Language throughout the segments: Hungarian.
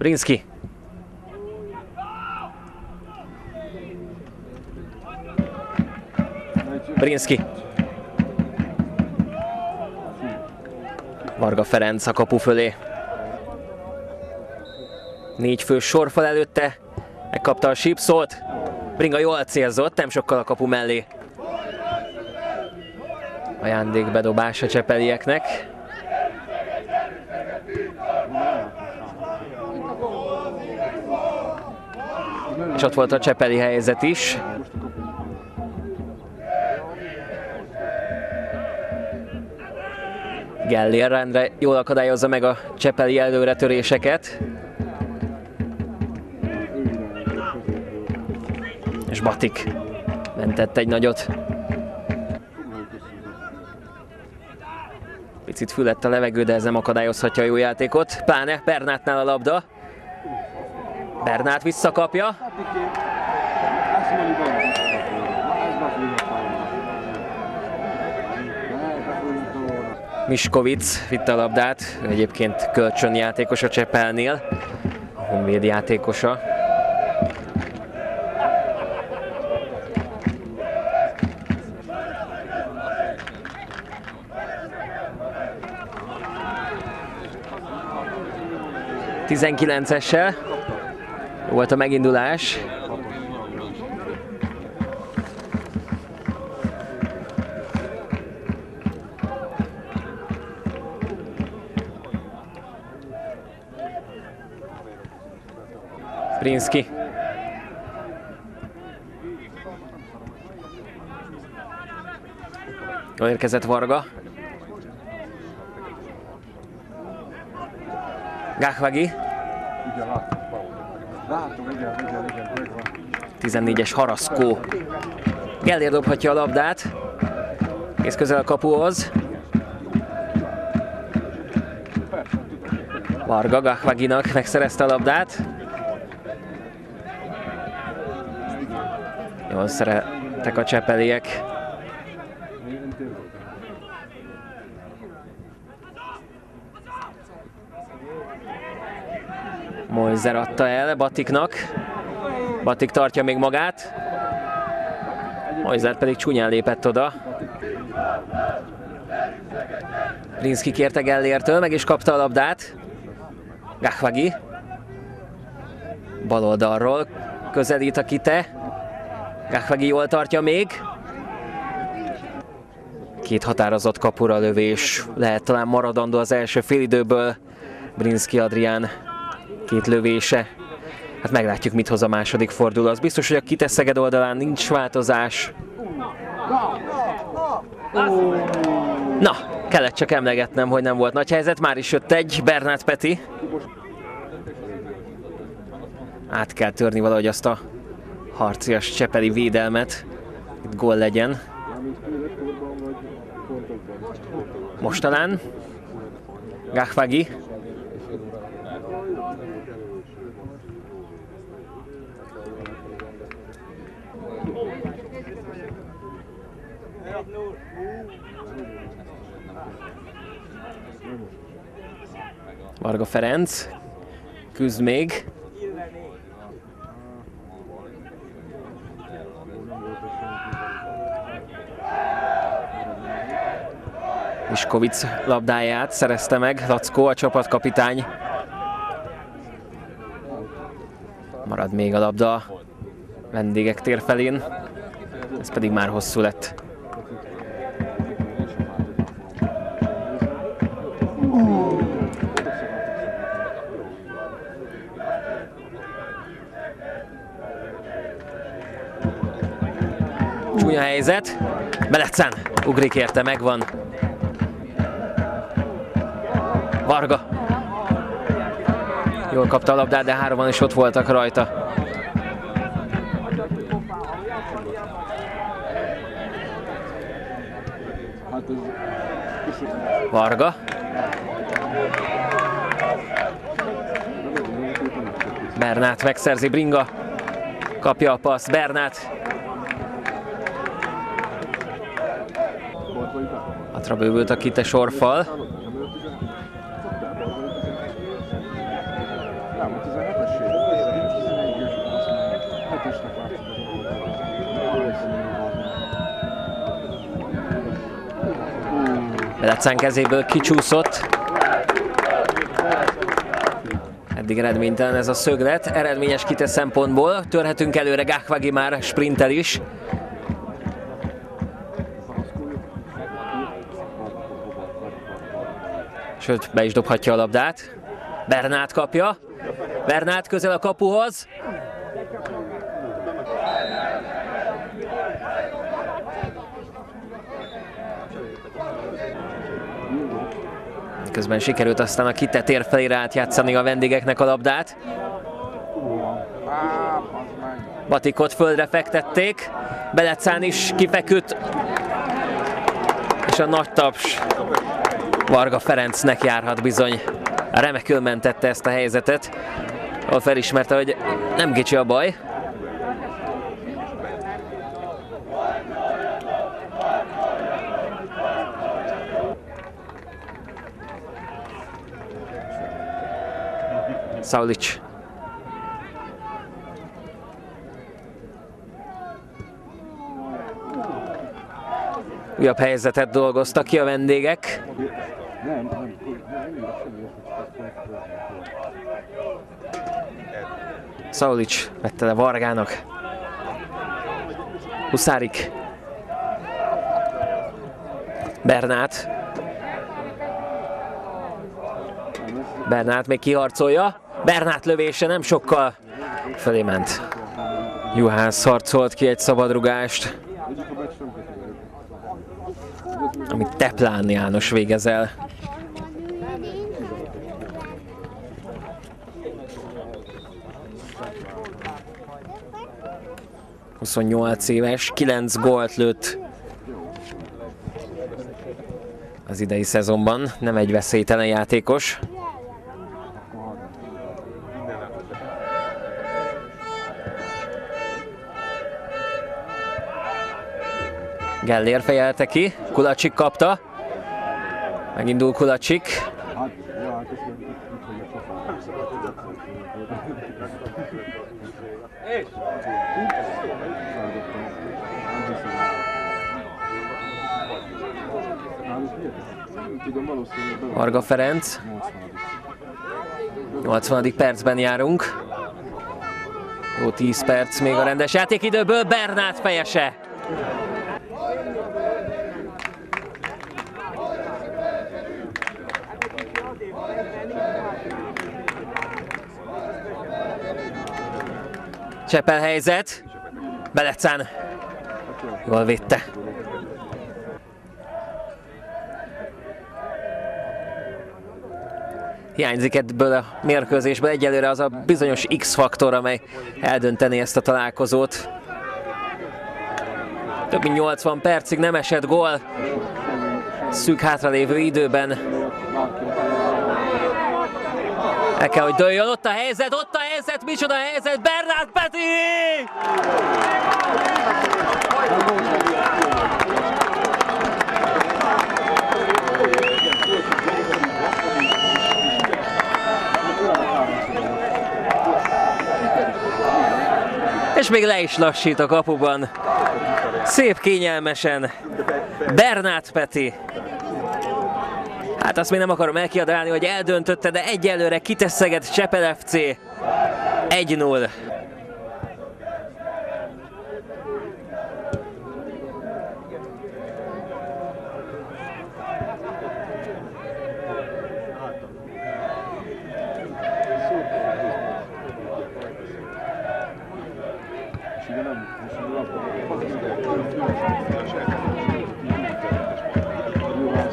Brinszki. Brinszki. Varga Ferenc a kapu fölé. 4 fő sorfal előtte. Megkapta a sípszót. Bringa jól célzott, nem sokkal a kapu mellé. Ajándékbedobás a csepelieknek. És ott volt a csepeli helyzet is. Gellér rendre jól akadályozza meg a csepeli előretöréseket. És Batik mentett egy nagyot. Picit fülett a levegő, de ez nem akadályozhatja a jó játékot. Pláne Bernátnál a labda. Bernát visszakapja. Miskovics vitte a labdát, egyébként kölcsönjátékos a Csepelnél, a Honvéd játékosa. Tizenkilencessel volt a megindulás. Brinszki. Jól érkezett Varga. Gachvagi. 14-es Haraszkó. Gellér dobhatja a labdát. Kész közel a kapuhoz. Varga Gachvaginak megszerezte a labdát. Jól szerettek a csepeliek. Mojzer adta el Batiknak. Batik tartja még magát. Mojzer pedig csúnyán lépett oda. Brinszki kérte Gellértől, meg is kapta a labdát. Gachvagi. Bal oldalról közelít a KITE. Gachvagi jól tartja még. Két határozott kapura lövés. Lehet talán maradandó az első félidőből. Brinszki Adrián két lövése. Hát meglátjuk, mit hoz a második forduló. Az biztos, hogy a KITE Szeged oldalán nincs változás. Na, kellett csak emlegetnem, hogy nem volt nagy helyzet. Már is jött egy, Bernát Peti. Át kell törni valahogy azt a harcias csepeli védelmet, itt gól legyen. Most talán Gachvagi. Varga Ferenc küzd még. Miskovics labdáját szerezte meg Lackó, a csapatkapitány. Marad még a labda a vendégek térfelén. Ez pedig már hosszú lett. Csúnya helyzet. Belecán ugrik érte, megvan. Varga. Jól kapta a labdát, de hárman is ott voltak rajta. Varga. Bernát megszerzi, Bringa. Kapja a paszt, Bernát. Hatra bővült a KITE sorfal. számú 17-es év. Belecán kezéből kicsúszott. Eddig eredménytelen ez a szöglet. Eredményes KITE szempontból. Törhetünk előre, Gachvagi már sprintel is. Sőt, be is dobhatja a labdát. Bernát kapja. Bernát közel a kapuhoz. Közben sikerült aztán a KITE tér felére átjátszani a vendégeknek a labdát. Batikot földre fektették. Belecán is kifeküdt. És a nagy taps Varga Ferencnek járhat bizony. Remekül mentette ezt a helyzetet. Ahol felismerte, hogy nem kicsi a baj. Szaulics. Újabb helyzetet dolgoztak ki a vendégek. Szaulics vette le Vargának. Huszárik. Bernát. Bernát még kiharcolja. Bernát lövése nem sokkal felé ment. Juhász harcolt ki egy szabadrugást, amit Teplán János végez el. – 28 éves, 9 gólt lőtt az idei szezonban, nem egy veszélytelen játékos. Gellér fejelte ki, Kulacsik kapta, megindul Kulacsik. Varga Ferenc, 80. percben járunk, jó 10 perc még a rendes játékidőből. Bernát fejese! Csepel helyzet, Belecán jól védte. Hiányzik ebből a mérkőzésből egyelőre az a bizonyos X-faktor, amely eldönteni ezt a találkozót. Több mint 80 percig nem esett gól. Szűk hátralévő időben el kell, hogy dőljön. Ott a helyzet, micsoda helyzet, Bernát Peti! És még le is lassít a kapuban. Szép kényelmesen. Bernát Peti. Hát azt még nem akarom elkiadálni, hogy eldöntötte, de egyelőre KITE Szeged Csepel FC 1-0.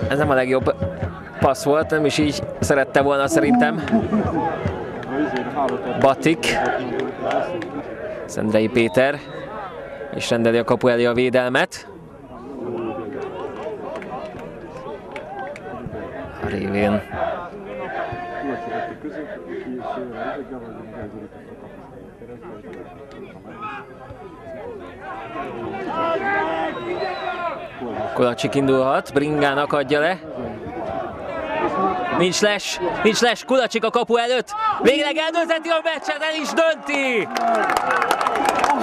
Ez nem a legjobb passz volt, nem is így szerette volna szerintem. Batik. Szendrei Péter. És rendeli a kapu elé a védelmet. A révén. Kulacsik indulhat, Bringának adja le. Nincs les, Kulacsik a kapu előtt, végleg eldöntheti a meccset, el is dönti!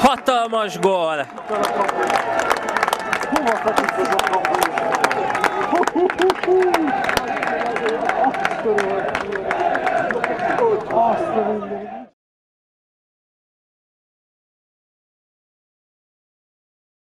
Hatalmas gól!